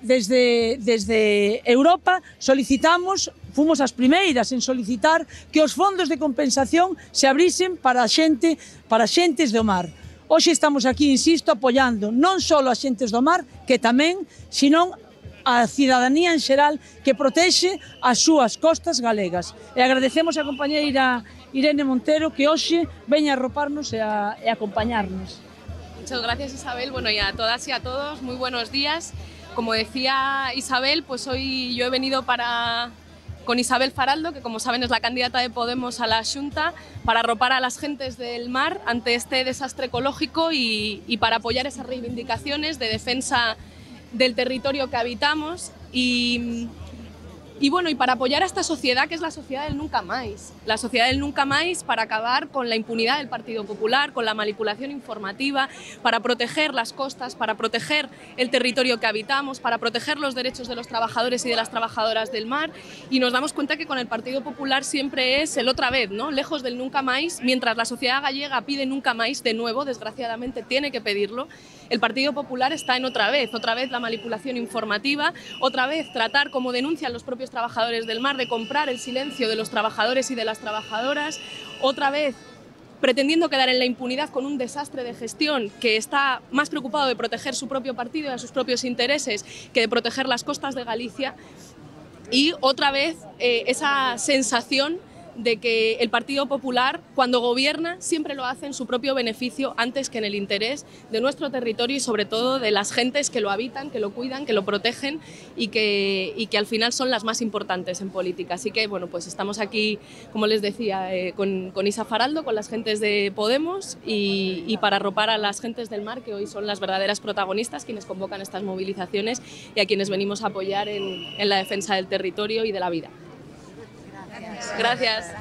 Desde Europa fuimos as primeiras en solicitar que os fondos de compensación se abrisen para xentes do mar. Hoxe estamos aquí, insisto, apoiando non só as xentes do mar, que tamén, senón a cidadanía en xeral que protexe as súas costas galegas. E agradecemos a compañeira Irene Montero que hoxe veña a arroparnos e a acompañarnos. Muchas gracias, Isabel. Bueno, y a todas y a todos, muy buenos días. Como decía Isabel, pues hoy yo he venido con Isabel Faraldo, que como saben es la candidata de Podemos a la Xunta, para arropar a las gentes del mar ante este desastre ecológico y para apoyar esas reivindicaciones de defensa del territorio que habitamos y bueno, y para apoyar a esta sociedad que es la sociedad del nunca máis. La sociedad del nunca máis para acabar con la impunidad del Partido Popular, con la manipulación informativa, para proteger las costas, para proteger el territorio que habitamos, para proteger los derechos de los trabajadores y de las trabajadoras del mar. Y nos damos cuenta que con el Partido Popular siempre es el otra vez, ¿no? Lejos del nunca máis, mientras la sociedad gallega pide nunca máis de nuevo, desgraciadamente tiene que pedirlo, el Partido Popular está en otra vez la manipulación informativa, otra vez tratar, como denuncian los propios trabajadores del mar, de comprar el silencio de los trabajadores y de las trabajadoras, otra vez pretendiendo quedar en la impunidad con un desastre de gestión que está más preocupado de proteger su propio partido y a sus propios intereses que de proteger las costas de Galicia, y otra vez esa sensación de que el Partido Popular, cuando gobierna, siempre lo hace en su propio beneficio antes que en el interés de nuestro territorio y sobre todo de las gentes que lo habitan, que lo cuidan, que lo protegen y que al final son las más importantes en política. Así que bueno, pues estamos aquí, como les decía, con Isa Faraldo, con las gentes de Podemos y para arropar a las gentes del mar, que hoy son las verdaderas protagonistas, quienes convocan estas movilizaciones y a quienes venimos a apoyar en la defensa del territorio y de la vida. Gracias.